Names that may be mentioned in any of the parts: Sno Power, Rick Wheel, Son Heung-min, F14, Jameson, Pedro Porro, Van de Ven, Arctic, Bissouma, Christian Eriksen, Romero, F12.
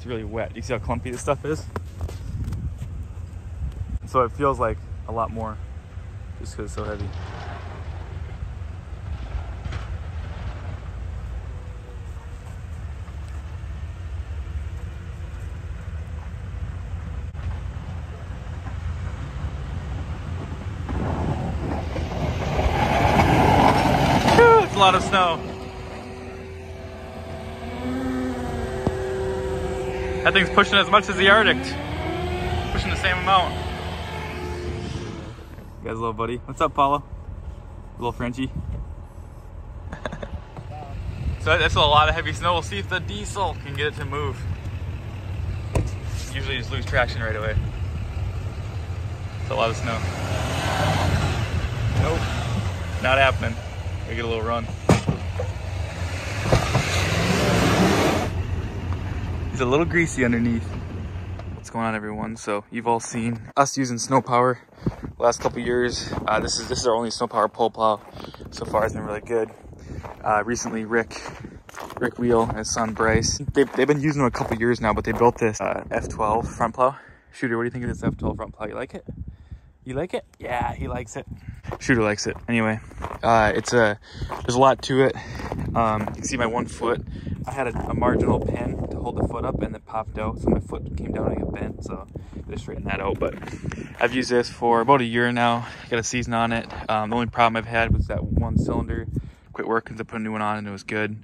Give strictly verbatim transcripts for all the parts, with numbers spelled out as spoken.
it's really wet. You see how clumpy this stuff is? So it feels like a lot more just because it's so heavy. Whew, it's a lot of snow. That thing's pushing as much as the Arctic. It's pushing the same amount. You guys, little buddy. What's up, Paulo? Little Frenchie. So that's a lot of heavy snow. We'll see if the diesel can get it to move. Usually just lose traction right away. It's a lot of snow. Nope. Not happening. We get a little run. It's a little greasy underneath. What's going on, everyone? So you've all seen us using Sno Power the last couple years. Uh, this is this is our only Sno Power pole plow. So far, it's been really good. Uh, recently, Rick, Rick Wheel and his son Bryce, they've, they've been using them a couple years now, but they built this uh, F twelve front plow. Shooter, what do you think of this F twelve front plow? You like it? You like it? Yeah, he likes it. Shooter likes it. Anyway, uh, it's a there's a lot to it. Um, you can see my one foot. I had a, a marginal pin to hold the foot up and then popped out, so my foot came down and got bent, so I just straightened that out. But I've used this for about a year now. I got a season on it. Um, the only problem I've had was that one cylinder quit working, so I put a new one on and it was good.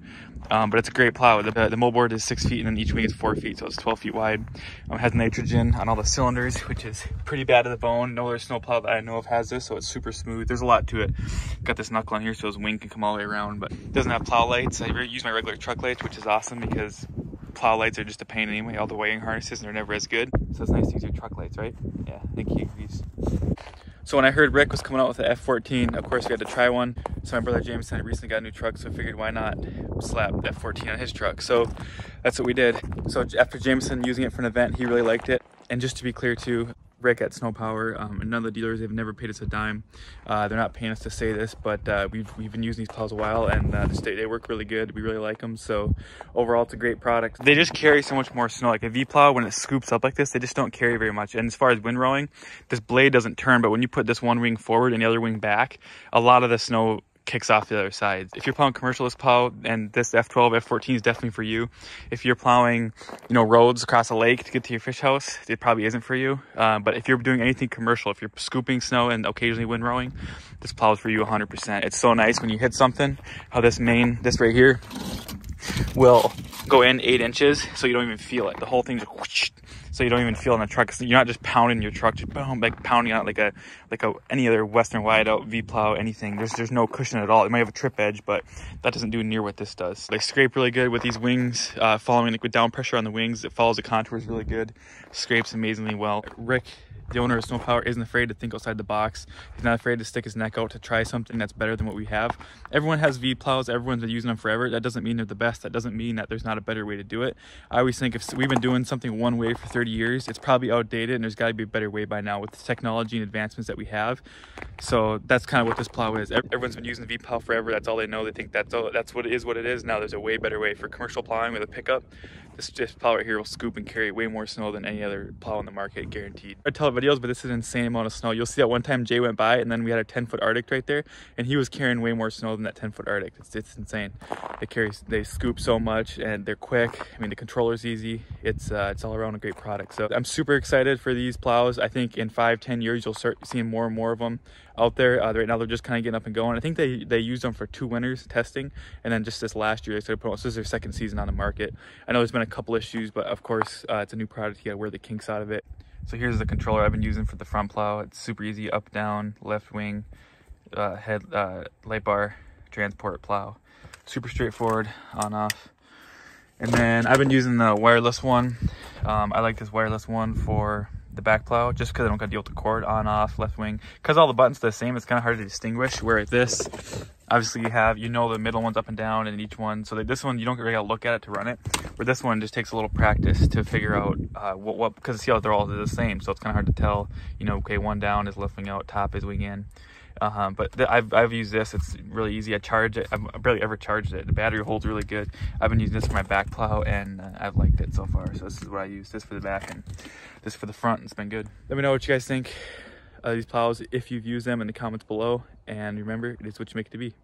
Um, but it's a great plow. The, the mold board is six feet and then each wing is four feet, so it's twelve feet wide. Um, it has nitrogen on all the cylinders, which is pretty bad to the bone. No other snow plow that I know of has this, so it's super smooth. There's a lot to it. Got this knuckle on here so his wing can come all the way around, but it doesn't have plow lights. I use my regular truck lights, which is awesome because plow lights are just a pain anyway. All the wiring harnesses, and they're never as good. So it's nice to use your truck lights, right? Yeah, I think he agrees. So when I heard Rick was coming out with the F fourteen, of course we had to try one. So my brother Jameson recently got a new truck, so I figured why not slap the F fourteen on his truck. So that's what we did. So after Jameson using it for an event, he really liked it. And just to be clear too, Rick at Sno Power, um, and none of the dealers, they've never paid us a dime. Uh, they're not paying us to say this, but uh, we've, we've been using these plows a while, and uh, they, they work really good. We really like them, so overall, it's a great product. They just carry so much more snow. Like a V-plow, when it scoops up like this, they just don't carry very much. And as far as wind rowing, this blade doesn't turn, but when you put this one wing forward and the other wing back, a lot of the snow kicks off the other side. If you're plowing commercial, this plow and this F twelve, F fourteen is definitely for you. If you're plowing, you know, roads across a lake to get to your fish house, it probably isn't for you. Uh, but if you're doing anything commercial, if you're scooping snow and occasionally wind rowing, this plow is for you one hundred percent. It's so nice when you hit something, how this main, this right here, will go in eight inches so you don't even feel it. The whole thing's like whoosh, so you don't even feel it in the truck. So you're not just pounding your truck, just boom, like pounding out like a like a any other Western wide out V plow, anything. There's there's no cushion at all. It might have a trip edge, but that doesn't do near what this does. They scrape really good with these wings, uh, following like with down pressure on the wings. It follows the contours really good. Scrapes amazingly well. Rick, the owner of Sno Power, isn't afraid to think outside the box. He's not afraid to stick his neck out to try something that's better than what we have. Everyone has V plows. Everyone's been using them forever. That doesn't mean they're the best. That doesn't mean that there's not a better way to do it. I always think if we've been doing something one way for thirty years, it's probably outdated and there's got to be a better way by now with the technology and advancements that we have. So that's kind of what this plow is. Everyone's been using V plow forever. That's all they know. They think that's all, that's what it is. What it is now. There's a way better way for commercial plowing with a pickup. This, this plow right here will scoop and carry way more snow than any other plow on the market, guaranteed. I tell videos, but this is an insane amount of snow. You'll see that one time Jay went by and then we had a ten foot Arctic right there and he was carrying way more snow than that ten foot Arctic. It's, it's insane. They carry, they scoop so much and they're quick. I mean, the controller's easy. It's uh, it's all around a great product. So I'm super excited for these plows. I think in five, ten years, you'll start seeing more and more of them out there. Uh, right now, they're just kind of getting up and going. I think they, they used them for two winters testing. And then just this last year, they started putting, this is their second season on the market. I know there's been a couple issues, but of course, uh, it's a new product. You gotta wear the kinks out of it. So here's the controller I've been using for the front plow. It's super easy, up, down, left wing, uh, head, uh, light bar, transport, plow. Super straightforward, on, off. And then I've been using the wireless one. Um, I like this wireless one for the back plow just because I don't got to deal with the cord, on, off, left wing. Because all the buttons are the same, it's kind of hard to distinguish. Where this, obviously you have, you know the middle one's up and down in each one. So that this one, you don't really got to look at it to run it. Where this one just takes a little practice to figure out uh, what, what, because see how they're all the same. So it's kind of hard to tell, you know, okay, one down is left wing out, top is wing in. Um, but the, I've, I've used this. It's really easy. I charge it. I've barely ever charged it. The battery holds really good. I've been using this for my back plow, and uh, I've liked it so far. So this is what I use. This for the back and this for the front. It's been good. Let me know what you guys think of these plows, if you've used them, in the comments below. And remember, it is what you make it to be.